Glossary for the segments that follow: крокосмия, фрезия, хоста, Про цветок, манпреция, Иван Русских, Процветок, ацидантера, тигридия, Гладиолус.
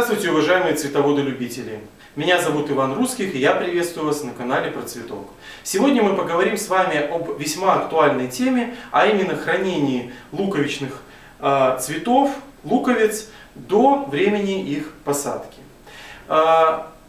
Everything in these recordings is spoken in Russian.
Здравствуйте, уважаемые цветоводолюбители! Меня зовут Иван Русских, и я приветствую вас на канале Про цветок. Сегодня мы поговорим с вами об весьма актуальной теме, а именно хранении луковичных цветов, луковиц до времени их посадки.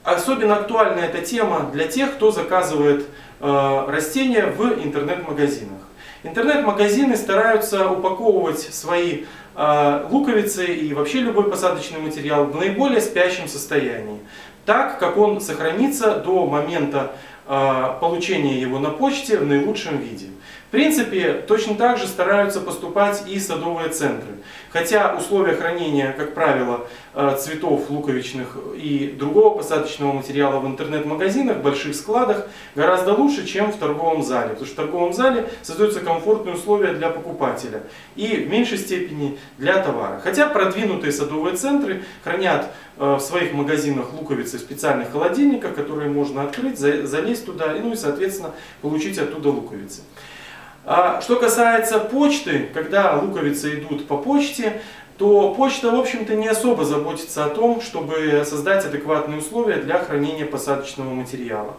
Особенно актуальна эта тема для тех, кто заказывает растения в интернет-магазинах. Интернет-магазины стараются упаковывать свои луковицы и вообще любой посадочный материал в наиболее спящем состоянии, так как он сохранится до момента получения его на почте в наилучшем виде. В принципе, точно так же стараются поступать и садовые центры. Хотя условия хранения, как правило, цветов луковичных и другого посадочного материала в интернет-магазинах, больших складах гораздо лучше, чем в торговом зале. Потому что в торговом зале создаются комфортные условия для покупателя и в меньшей степени для товара. Хотя продвинутые садовые центры хранят в своих магазинах луковицы в специальных холодильниках, которые можно открыть, залезть туда и, соответственно, получить оттуда луковицы. Что касается почты, когда луковицы идут по почте, то почта, в общем-то, не особо заботится о том, чтобы создать адекватные условия для хранения посадочного материала.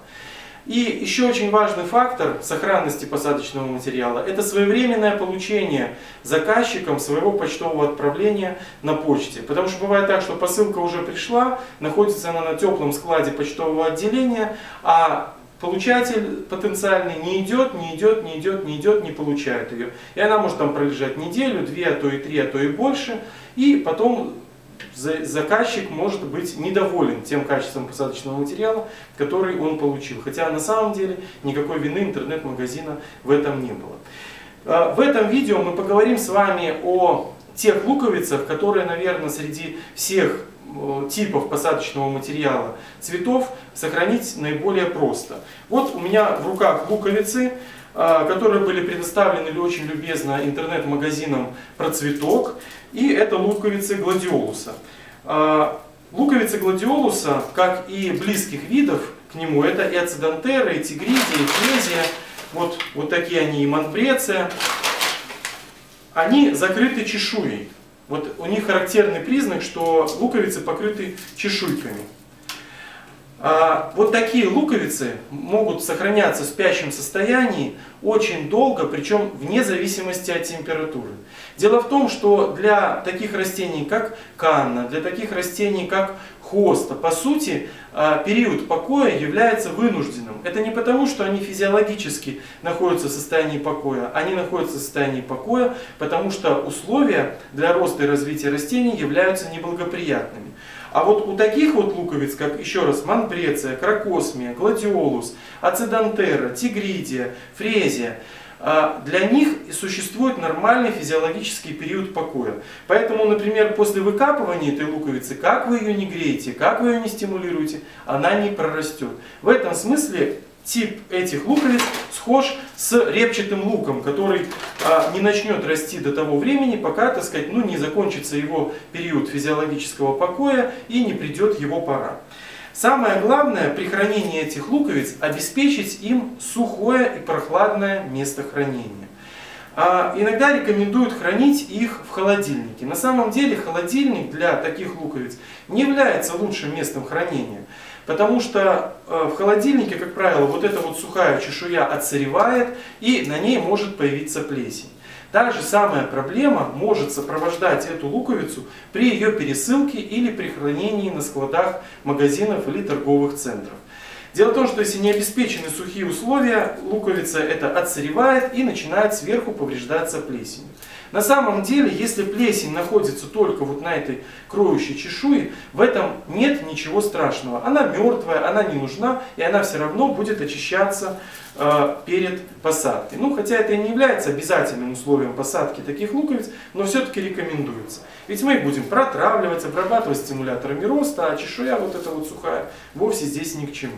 И еще очень важный фактор сохранности посадочного материала – это своевременное получение заказчиком своего почтового отправления на почте. Потому что бывает так, что посылка уже пришла, находится она на теплом складе почтового отделения, а получатель потенциальный не идет, не получает ее. И она может там пролежать неделю, две, а то и три, а то и больше. И потом заказчик может быть недоволен тем качеством посадочного материала, который он получил. Хотя на самом деле никакой вины интернет-магазина в этом не было. В этом видео мы поговорим с вами о тех луковицах, которые, наверное, среди всех типов посадочного материала цветов сохранить наиболее просто. Вот у меня в руках луковицы, которые были предоставлены очень любезно интернет-магазином Процветок. И это луковицы гладиолуса. Луковицы гладиолуса, как и близких видов к нему, это и ацидантера, и тигридия, и фрезия. Вот такие они, и манпреция. Они закрыты чешуей. Вот у них характерный признак, что луковицы покрыты чешуйками. Вот такие луковицы могут сохраняться в спящем состоянии очень долго, причем вне зависимости от температуры. Дело в том, что для таких растений, как канна, для таких растений, как хоста, по сути, период покоя является вынужденным. Это не потому, что они физиологически находятся в состоянии покоя. Они находятся в состоянии покоя, потому что условия для роста и развития растений являются неблагоприятными. А вот у таких вот луковиц, как, еще раз, манпреция, крокосмия, гладиолус, ацидантера, тигридия, фрезия, для них существует нормальный физиологический период покоя. Поэтому, например, после выкапывания этой луковицы, как вы ее не греете, как вы ее не стимулируете, она не прорастет. В этом смысле тип этих луковиц схож с репчатым луком, который не начнет расти до того времени, пока, так сказать, не закончится его период физиологического покоя и не придет его пора. Самое главное при хранении этих луковиц — обеспечить им сухое и прохладное место хранения. Иногда рекомендуют хранить их в холодильнике. На самом деле холодильник для таких луковиц не является лучшим местом хранения. Потому что в холодильнике, как правило, вот эта вот сухая чешуя отсыревает, и на ней может появиться плесень. Та же самая проблема может сопровождать эту луковицу при ее пересылке или при хранении на складах магазинов или торговых центров. Дело в том, что если не обеспечены сухие условия, луковица эта отсыревает и начинает сверху повреждаться плесенью. На самом деле, если плесень находится только вот на этой кроющей чешуе, в этом нет ничего страшного. Она мертвая, она не нужна, и она все равно будет очищаться перед посадкой. Хотя это и не является обязательным условием посадки таких луковиц, но все-таки рекомендуется. Ведь мы их будем протравливать, обрабатывать стимуляторами роста, а чешуя вот эта вот сухая вовсе здесь ни к чему.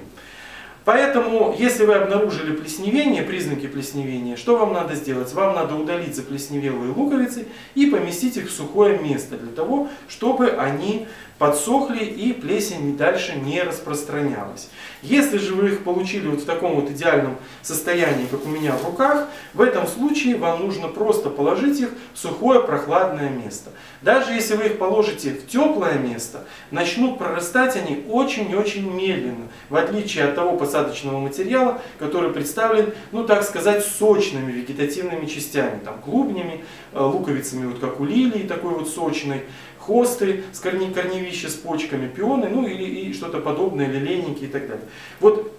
Поэтому, если вы обнаружили плесневение, признаки плесневения, что вам надо сделать? Вам надо удалить заплесневелые луковицы и поместить их в сухое место, для того, чтобы они подсохли и плесень дальше не распространялась. Если же вы их получили вот в таком вот идеальном состоянии, как у меня в руках, в этом случае вам нужно просто положить их в сухое прохладное место. Даже если вы их положите в теплое место, начнут прорастать они очень-очень медленно, в отличие от того посадочного материала, который представлен, ну так сказать, сочными вегетативными частями, там клубнями, луковицами, вот как у лилии, такой вот сочной, хосты, с корневища с почками, пионы, ну или что-то подобное, лилейники и так далее. Вот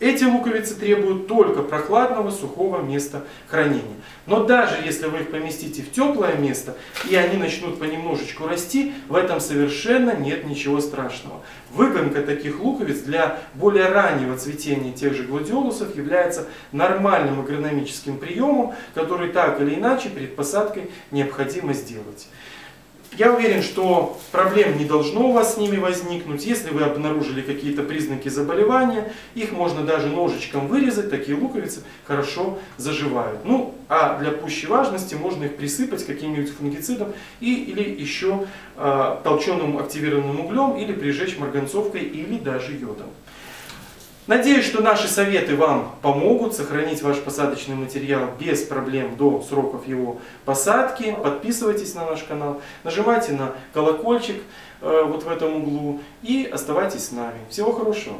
эти луковицы требуют только прохладного, сухого места хранения. Но даже если вы их поместите в теплое место, и они начнут понемножечку расти, в этом совершенно нет ничего страшного. Выгонка таких луковиц для более раннего цветения тех же гладиолусов является нормальным агрономическим приемом, который так или иначе перед посадкой необходимо сделать. Я уверен, что проблем не должно у вас с ними возникнуть. Если вы обнаружили какие-то признаки заболевания, их можно даже ножичком вырезать, такие луковицы хорошо заживают. Ну, а для пущей важности можно их присыпать каким-нибудь фунгицидом или еще толченым активированным углем, или прижечь марганцовкой, или даже йодом. Надеюсь, что наши советы вам помогут сохранить ваш посадочный материал без проблем до сроков его посадки. Подписывайтесь на наш канал, нажимайте на колокольчик вот в этом углу и оставайтесь с нами. Всего хорошего!